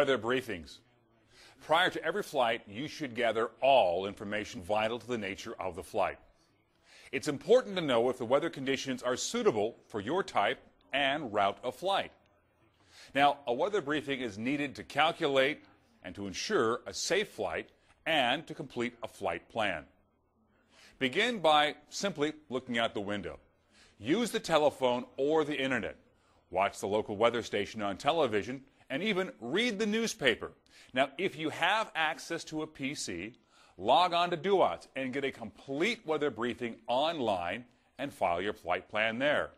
Weather briefings. Prior to every flight, you should gather all information vital to the nature of the flight. It's important to know if the weather conditions are suitable for your type and route of flight. Now, a weather briefing is needed to calculate and to ensure a safe flight and to complete a flight plan. Begin by simply looking out the window. Use the telephone or the internet. Watch the local weather station on television and even read the newspaper. Now, if you have access to a PC, log on to DUAT and get a complete weather briefing online and file your flight plan there.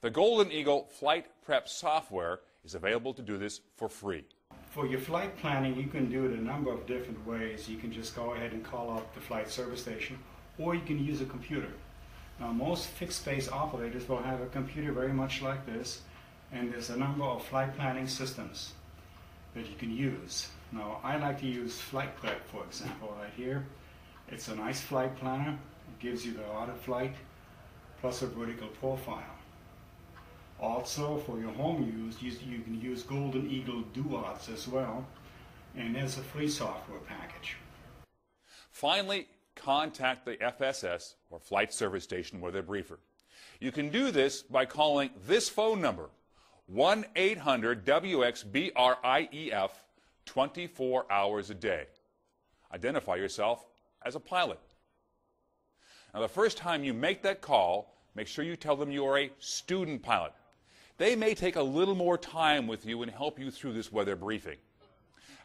The Golden Eagle Flight Prep software is available to do this for free. For your flight planning, you can do it a number of different ways. You can just go ahead and call up the flight service station, or you can use a computer. Now, most fixed-base operators will have a computer very much like this, and there's a number of flight planning systems that you can use. Now, I like to use FlightPrep, for example, right here. It's a nice flight planner. It gives you the route of flight plus a vertical profile. Also, for your home use, you can use Golden Eagle DUATs as well, and there's a free software package. Finally, contact the FSS, or Flight Service Station Weather Briefer. You can do this by calling this phone number, 1-800-WXBRIEF, 24 hours a day. Identify yourself as a pilot. Now, the first time you make that call, make sure you tell them you are a student pilot. They may take a little more time with you and help you through this weather briefing.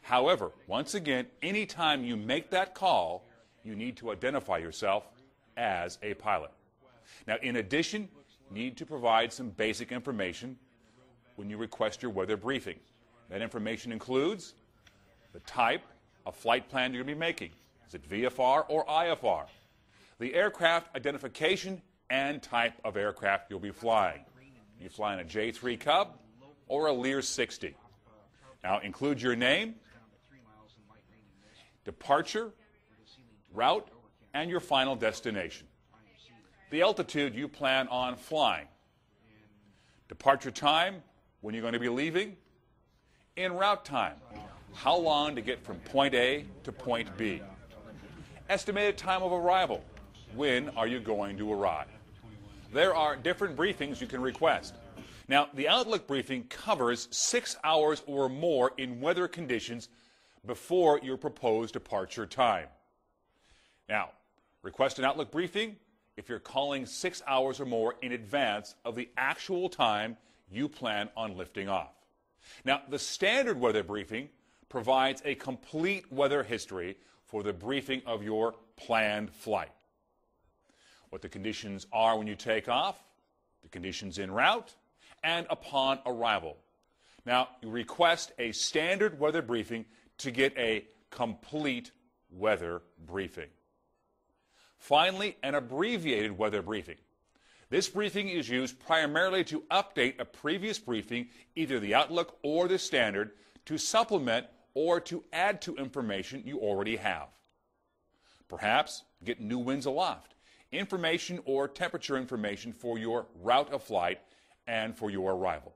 However, once again, any time you make that call, you need to identify yourself as a pilot. Now, in addition, you need to provide some basic information when you request your weather briefing. That information includes the type of flight plan you're going to be making. Is it VFR or IFR? The aircraft identification and type of aircraft you'll be flying. You flying a J3 Cub or a Lear 60. Now, include your name, departure, route, and your final destination. The altitude you plan on flying. Departure time, when you're going to be leaving. En route time, how long to get from point A to point B. Estimated time of arrival, when are you going to arrive. There are different briefings you can request. Now, the Outlook briefing covers 6 hours or more in weather conditions before your proposed departure time. Now, request an Outlook briefing if you're calling 6 hours or more in advance of the actual time you plan on lifting off. Now, the standard weather briefing provides a complete weather history for the briefing of your planned flight. What the conditions are when you take off, the conditions en route, and upon arrival. Now, you request a standard weather briefing to get a complete weather briefing. Finally, an abbreviated weather briefing. This briefing is used primarily to update a previous briefing, either the Outlook or the standard, to supplement or to add to information you already have. Perhaps get new winds aloft, information or temperature information for your route of flight and for your arrival.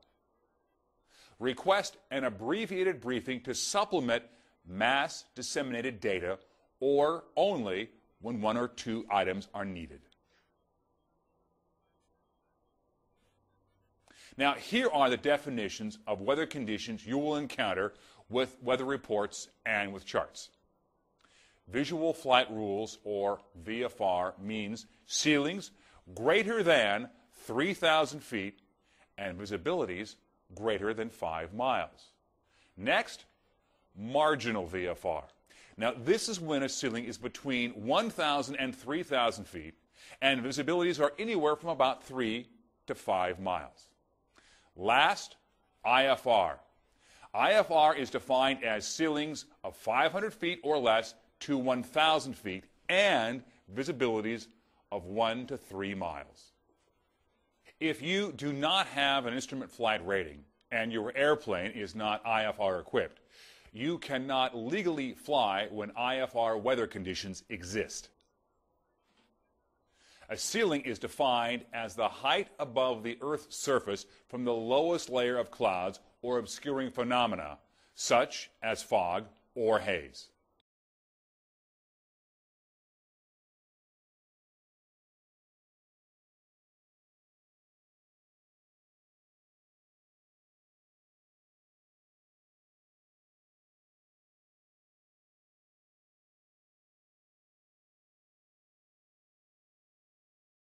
Request an abbreviated briefing to supplement mass disseminated data, or only when one or two items are needed. Now, here are the definitions of weather conditions you will encounter with weather reports and with charts. Visual flight rules, or VFR, means ceilings greater than 3,000 feet and visibilities greater than 5 miles. Next, marginal VFR. Now, this is when a ceiling is between 1,000 and 3,000 feet and visibilities are anywhere from about 3 to 5 miles. Last, IFR. IFR is defined as ceilings of 500 feet or less to 1,000 feet and visibilities of 1 to 3 miles. If you do not have an instrument flight rating and your airplane is not IFR equipped, you cannot legally fly when IFR weather conditions exist. A ceiling is defined as the height above the Earth's surface from the lowest layer of clouds or obscuring phenomena such as fog or haze.